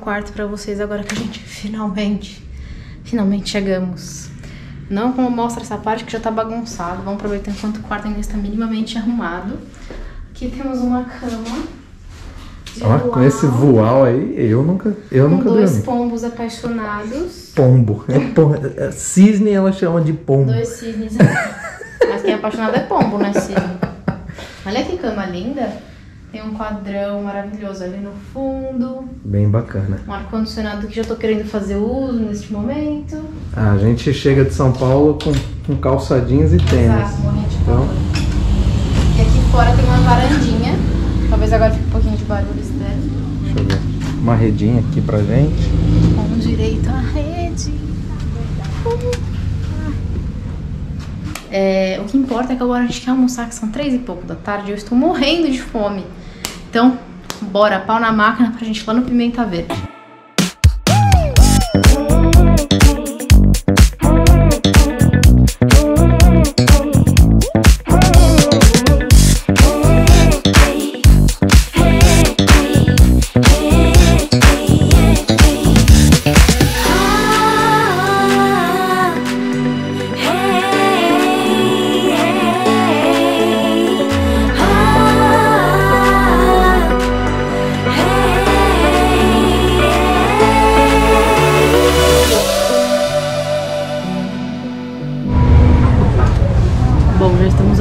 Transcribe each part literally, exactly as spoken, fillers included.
quarto pra vocês agora que a gente finalmente, finalmente chegamos. Não como mostra essa parte que já tá bagunçado. Vamos aproveitar enquanto o quarto ainda está minimamente arrumado. Aqui temos uma cama. Ah, com esse voal aí, eu nunca, eu nunca vi. Dois pombos apaixonados. Pombo. É pombo. Cisne ela chama de pombo. Dois cisnes. Mas quem é apaixonado é pombo, né, cisne? Olha que cama linda. Tem um quadrão maravilhoso ali no fundo. Bem bacana. Um ar-condicionado que já tô querendo fazer uso neste momento. Ah, a gente chega de São Paulo com, com calça jeans e tênis. Exato, morrendo de calor. E aqui fora tem uma varandinha. Talvez agora fique um pouquinho de barulho isso deve. Deixa eu ver. Uma redinha aqui pra gente. Com direito à rede. É, o que importa é que agora a gente quer almoçar, que são três e pouco da tarde. Eu estou morrendo de fome. Então, bora, pau na máquina pra gente ir lá no Pimenta Verde.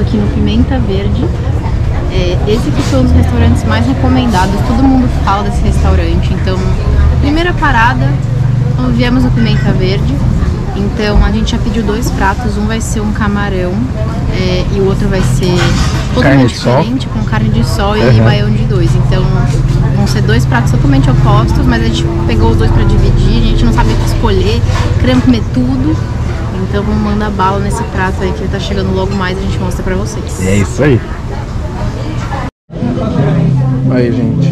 Aqui no Pimenta Verde, é, esse aqui foi um dos restaurantes mais recomendados, todo mundo fala desse restaurante. Então, primeira parada, viemos no Pimenta Verde, então a gente já pediu dois pratos, um vai ser um camarão é, e o outro vai ser totalmente diferente, com carne de sol e uhum. baião de dois, então vão ser dois pratos totalmente opostos, mas a gente pegou os dois para dividir, a gente não sabe o que escolher, queremos comer tudo. Então vamos mandar bala nesse prato aí que ele tá chegando logo mais e a gente mostra pra vocês. É isso aí. Aí, gente.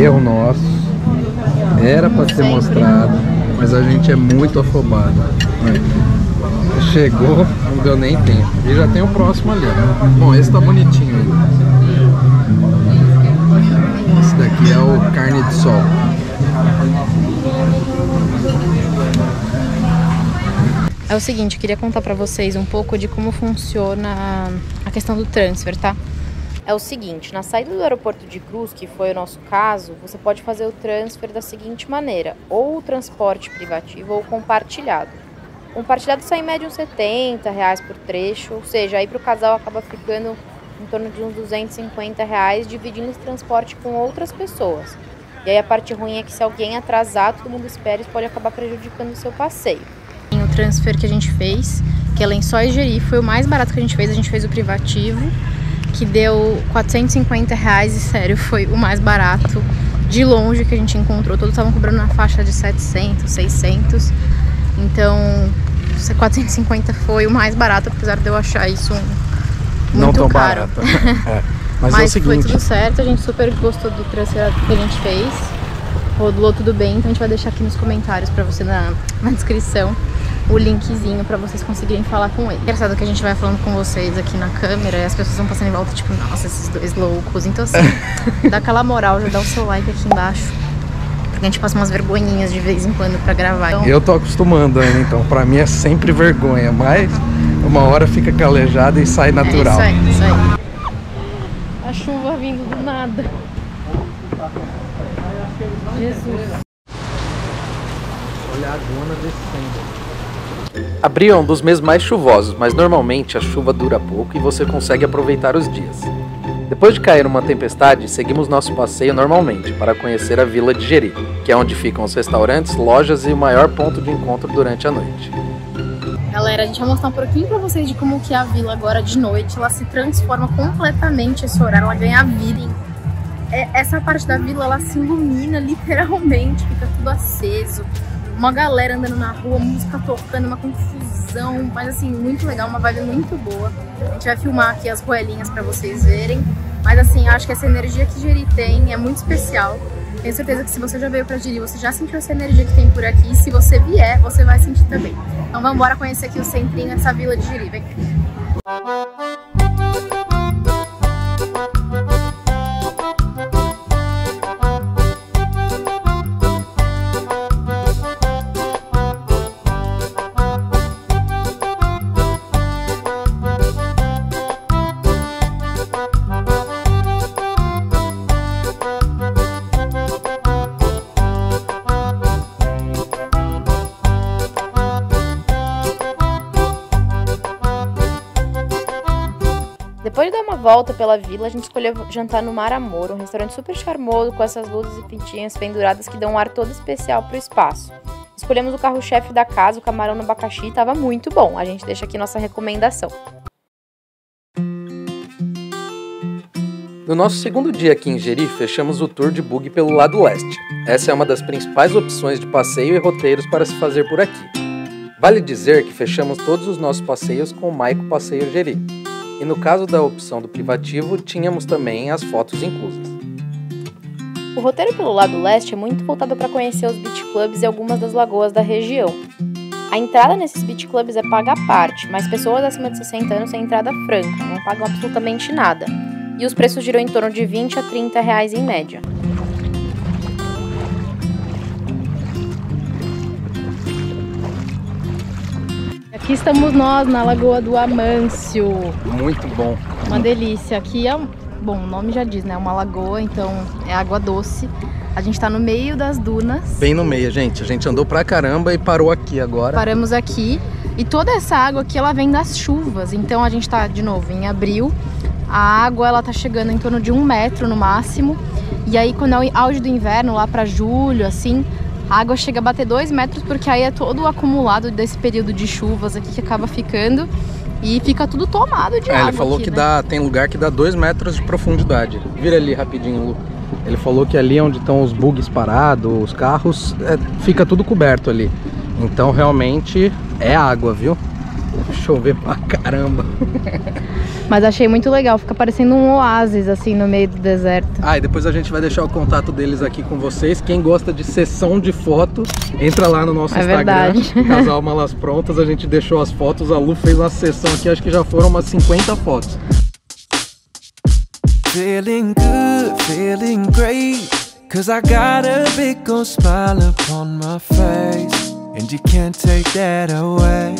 É o nosso. Era pra ser mostrado, mas a gente é muito afobado. Chegou, não deu nem tempo. E já tem o próximo ali. Bom, esse tá bonitinho. Esse daqui é o carne de sol. É o seguinte, eu queria contar pra vocês um pouco de como funciona a questão do transfer, tá? É o seguinte, na saída do aeroporto de Cruz, que foi o nosso caso, você pode fazer o transfer da seguinte maneira, ou o transporte privativo ou compartilhado. Compartilhado sai em média uns setenta reais por trecho, ou seja, aí pro casal acaba ficando em torno de uns duzentos e cinquenta reais, dividindo esse transporte com outras pessoas. E aí a parte ruim é que se alguém atrasar, todo mundo espera, isso pode acabar prejudicando o seu passeio. O transfer que a gente fez, que é Lençóis Jeri, foi o mais barato que a gente fez. A gente fez o privativo, que deu quatrocentos e cinquenta reais, e sério, foi o mais barato de longe que a gente encontrou. Todos estavam cobrando na faixa de setecentos, seiscentos, então quatrocentos e cinquenta foi o mais barato, apesar de eu achar isso muito não tão caro. É. Mas, Mas é o seguinte... foi tudo certo, a gente super gostou do transfer que a gente fez. Rodou tudo bem, então a gente vai deixar aqui nos comentários pra você, na, na descrição, o linkzinho pra vocês conseguirem falar com ele. Engraçado que a gente vai falando com vocês aqui na câmera e as pessoas vão passando em volta, tipo, nossa, esses dois loucos. Então assim, dá aquela moral, já dá o seu like aqui embaixo, porque a gente passa umas vergonhinhas de vez em quando pra gravar. Então... eu tô acostumando ainda, então pra mim é sempre vergonha, mas uma hora fica calejada e sai natural. É, isso aí, isso aí. A chuva vindo do nada. Jesus. Olha a laguna descendo. Abril é um dos meses mais chuvosos, mas normalmente a chuva dura pouco e você consegue aproveitar os dias. Depois de cair uma tempestade, seguimos nosso passeio normalmente para conhecer a Vila de Jeri, que é onde ficam os restaurantes, lojas e o maior ponto de encontro durante a noite. Galera, a gente vai mostrar um pouquinho pra vocês de como que é a vila agora de noite. Ela se transforma completamente esse horário, ela ganha vida. Essa parte da vila, ela se ilumina literalmente, fica tudo aceso, uma galera andando na rua, música tocando, uma confusão, mas assim, muito legal, uma vibe muito boa. A gente vai filmar aqui as ruelinhas pra vocês verem, mas assim, acho que essa energia que Jeri tem é muito especial. Tenho certeza que se você já veio pra Jeri, você já sentiu essa energia que tem por aqui, e se você vier, você vai sentir também. Então vamos embora conhecer aqui o centrinho dessa vila de Jeri, vem. Depois de dar uma volta pela vila, a gente escolheu jantar no Mar Amor, um restaurante super charmoso, com essas luzes e pintinhas penduradas que dão um ar todo especial pro espaço. Escolhemos o carro-chefe da casa, o camarão no abacaxi, e tava muito bom. A gente deixa aqui nossa recomendação. No nosso segundo dia aqui em Jeri, fechamos o tour de buggy pelo lado leste. Essa é uma das principais opções de passeio e roteiros para se fazer por aqui. Vale dizer que fechamos todos os nossos passeios com o Maico Passeio Jeri. E no caso da opção do privativo, tínhamos também as fotos inclusas. O roteiro pelo lado leste é muito voltado para conhecer os beach clubs e algumas das lagoas da região. A entrada nesses beach clubs é paga à parte, mas pessoas acima de sessenta anos têm entrada franca, não pagam absolutamente nada. E os preços giram em torno de vinte a trinta reais em média. Aqui estamos nós na Lagoa do Amâncio. Muito bom. Uma delícia. Aqui é, bom, o nome já diz, né? É uma lagoa, então é água doce. A gente tá no meio das dunas. Bem no meio, gente. A gente andou pra caramba e parou aqui agora. Paramos aqui. E toda essa água aqui, ela vem das chuvas. Então a gente tá, de novo, em abril. A água ela tá chegando em torno de um metro no máximo. E aí quando é o auge do inverno, lá para julho, assim, a água chega a bater dois metros, porque aí é todo o acumulado desse período de chuvas aqui que acaba ficando e fica tudo tomado de é, água. Ele falou aqui, que né? dá, tem lugar que dá dois metros de profundidade. Vira ali rapidinho, Lu. Ele falou que ali onde estão os bugs parados, os carros, é, fica tudo coberto ali. Então realmente é água, viu? Chover pra caramba. Mas achei muito legal, fica parecendo um oásis assim no meio do deserto. Ah, e depois a gente vai deixar o contato deles aqui com vocês. Quem gosta de sessão de fotos, entra lá no nosso é Instagram, verdade. Casal Malas Prontas, a gente deixou as fotos, a Lu fez uma sessão aqui, acho que já foram umas cinquenta fotos. Feeling good, feeling great, 'cause I got a big old smile upon my face, and you can't take that away.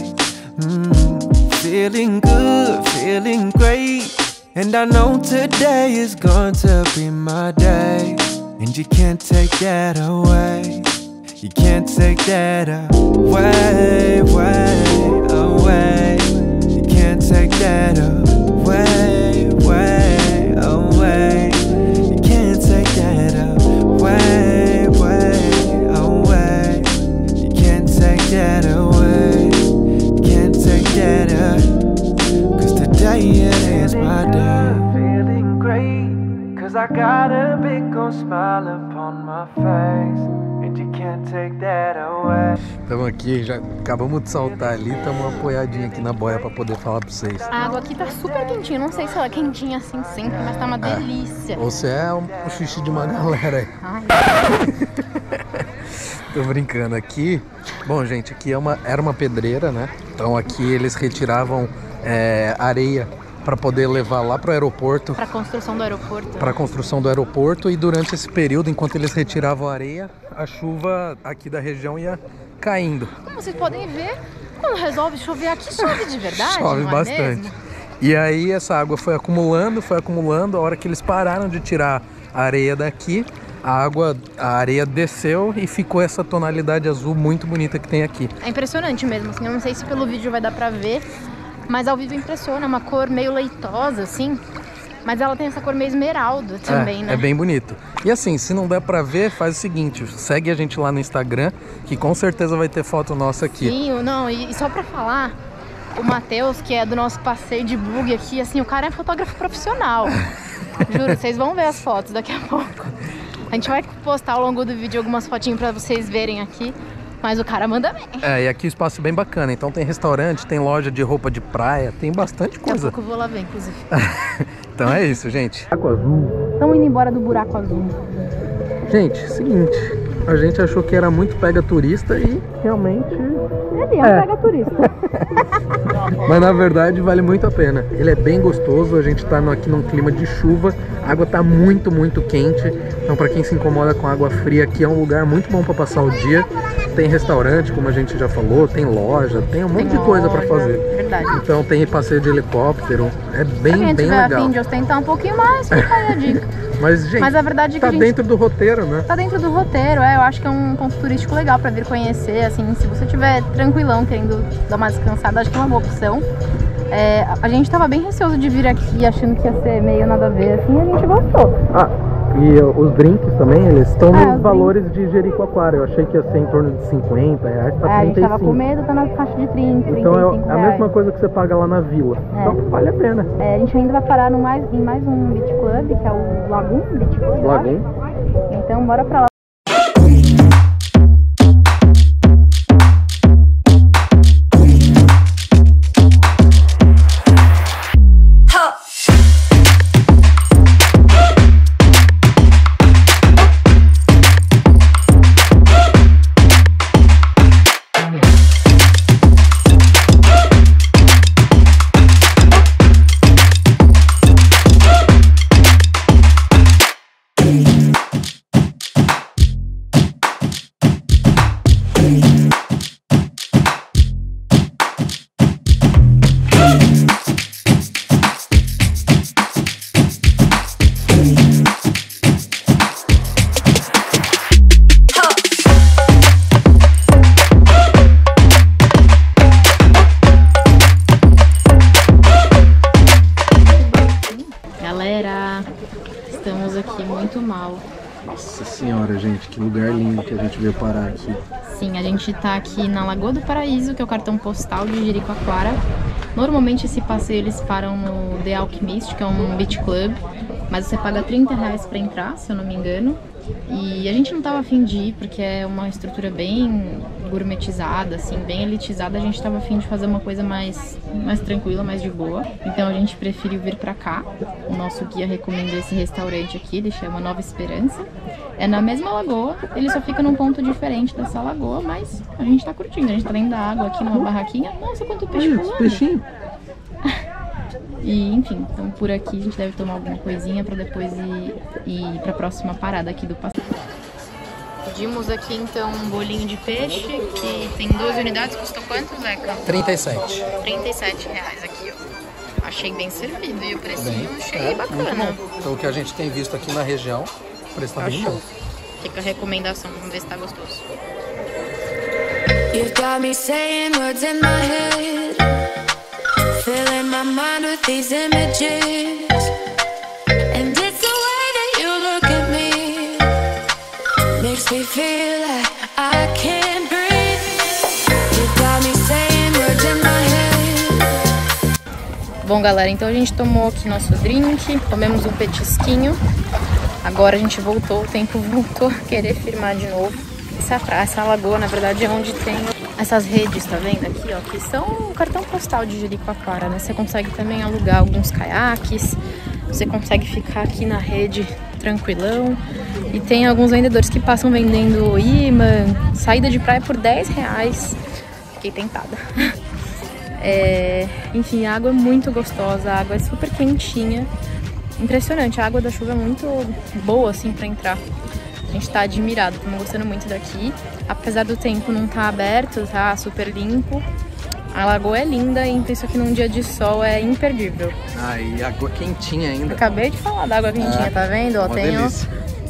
Mm, feeling good, feeling great, and I know today is going to be my day, and you can't take that away, you can't take that away, way, away, you can't take that away, way, away, you can't take that away, way, away, you can't take that away. Estamos aqui, já acabamos de saltar ali, estamos apoiadinho aqui na boia para poder falar para vocês. A água aqui tá super quentinha, não sei se ela é quentinha assim sempre, mas tá uma delícia. Ou se é um xixi de uma galera aí. Ai. Tô brincando aqui. Bom, gente, aqui é uma, era uma pedreira, né? Então aqui eles retiravam é, areia para poder levar lá para o aeroporto. Para a construção do aeroporto. Para a construção do aeroporto. E durante esse período, enquanto eles retiravam a areia, a chuva aqui da região ia caindo. Como vocês podem ver, quando resolve chover aqui, chove de verdade. Chove bastante. Mesmo? E aí essa água foi acumulando, foi acumulando. A hora que eles pararam de tirar a areia daqui, a água, a areia desceu e ficou essa tonalidade azul muito bonita que tem aqui. É impressionante mesmo, assim, eu não sei se pelo vídeo vai dar pra ver, mas ao vivo impressiona, uma cor meio leitosa, assim, mas ela tem essa cor meio esmeralda também, é, né? É bem bonito. E assim, se não der pra ver, faz o seguinte, segue a gente lá no Instagram, que com certeza vai ter foto nossa aqui. Sim, não, e, e só pra falar... O Matheus, que é do nosso passeio de buggy aqui, assim, o cara é fotógrafo profissional. Juro, vocês vão ver as fotos daqui a pouco. A gente vai postar ao longo do vídeo algumas fotinhas pra vocês verem aqui, mas o cara manda bem. É, e aqui o espaço é bem bacana, então tem restaurante, tem loja de roupa de praia, tem bastante coisa. Daqui a pouco eu vou lá ver, inclusive. Então é isso, gente. Buraco Azul. Estamos indo embora do Buraco Azul. Gente, seguinte, a gente achou que era muito pega turista e realmente... Ele é, é. pega turista. Mas na verdade vale muito a pena. Ele é bem gostoso, a gente tá aqui num clima de chuva, a água tá muito, muito quente. Então pra quem se incomoda com água fria, aqui é um lugar muito bom pra passar o dia. Tem restaurante, como a gente já falou, tem loja, tem um monte tem de coisa loja, pra fazer. Verdade. Então tem passeio de helicóptero, é bem, bem legal. Se a gente tiver a fim de ostentar um pouquinho mais, fica aí a dica. Mas, gente, Mas a verdade é que tá a gente... dentro do roteiro, né? Tá dentro do roteiro, é, eu acho que é um ponto turístico legal pra vir conhecer, assim, se você tiver tranquilão, querendo dar uma descansada, acho que é uma boa opção. É, a gente estava bem receoso de vir aqui, achando que ia ser meio nada a ver, assim, e a gente gostou. Ah, e uh, os drinks também, eles estão é, nos valores drinks. de Jericoacoara. Eu achei que ia ser em torno de cinquenta reais pra trinta e cinco. É, a gente tava com medo, tá na faixa de trinta, então é a mesma coisa que você paga lá na vila. É. Então vale a pena. É, a gente ainda vai parar no mais, em mais um beach club, que é o Lagum Beach Club. Lagum. Então bora pra lá. Nossa senhora, gente, que lugar lindo que a gente veio parar aqui. Sim, a gente tá aqui na Lagoa do Paraíso, que é o cartão postal de Jericoacoara. Normalmente esse passeio eles param no The Alchemist, que é um beach club, mas você paga trinta reais pra entrar, se eu não me engano. E a gente não tava afim de ir, porque é uma estrutura bem gourmetizada, assim, bem elitizada. A gente tava afim de fazer uma coisa mais, mais tranquila, mais de boa. Então a gente preferiu vir pra cá. O nosso guia recomendou esse restaurante aqui, ele chama Nova Esperança. É na mesma lagoa, ele só fica num ponto diferente dessa lagoa, mas a gente tá curtindo. A gente tá dentro da água aqui numa barraquinha. Nossa, quanto peixe pulando! Peixinho! E enfim, então por aqui a gente deve tomar alguma coisinha pra depois ir, ir pra próxima parada aqui do passeio. Pedimos aqui então um bolinho de peixe que tem doze unidades, custou quanto, Zeca? trinta e sete. trinta e sete reais aqui, ó. Achei bem servido e o precinho bem, achei é, bacana. Então o que a gente tem visto aqui na região, o preço tá bem bom. Fica a recomendação, vamos ver se tá gostoso. You got me saying words in my head. Filling my mind with these images, and it's the way that you look at me, makes me feel like I can't breathe. You got me saying words in my head. Bom, galera, então a gente tomou aqui nosso drink, comemos um petisquinho. Agora a gente voltou, o tempo voltou a querer firmar de novo. Essa praia, essa lagoa, na verdade, é onde tem essas redes, tá vendo aqui, ó, que são o cartão postal de Jericoacoara, né? Você consegue também alugar alguns caiaques, você consegue ficar aqui na rede tranquilão. E tem alguns vendedores que passam vendendo imã, saída de praia por dez reais. Fiquei tentada. É, enfim, a água é muito gostosa, a água é super quentinha. Impressionante, a água da chuva é muito boa, assim, pra entrar. A gente tá admirado, estamos gostando muito daqui. Apesar do tempo não tá aberto, tá super limpo. A lagoa é linda, então isso aqui num dia de sol é imperdível. Ah, e água quentinha ainda. Acabei de falar da água quentinha, ah, tá vendo? Ó, tem, ó,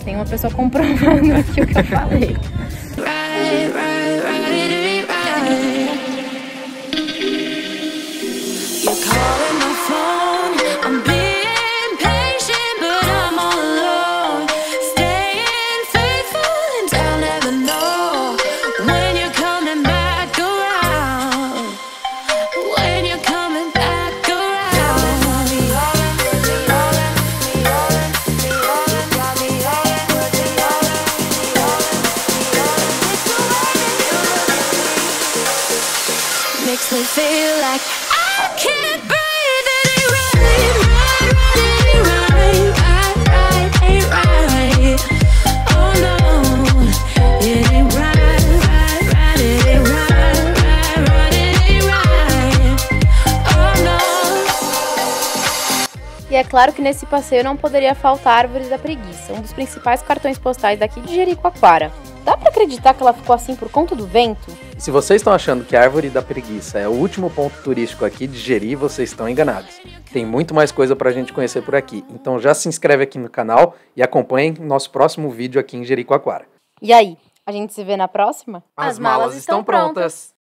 tem uma pessoa comprovando aqui o que eu falei. E é claro que nesse passeio não poderia faltar a Árvore da Preguiça, um dos principais cartões postais daqui de Jericoacoara. Dá pra acreditar que ela ficou assim por conta do vento? Se vocês estão achando que a Árvore da Preguiça é o último ponto turístico aqui de Jeri, vocês estão enganados. Tem muito mais coisa pra gente conhecer por aqui, então já se inscreve aqui no canal e acompanhem o nosso próximo vídeo aqui em Jericoacoara. E aí, a gente se vê na próxima? As, As malas, malas estão prontas! prontas.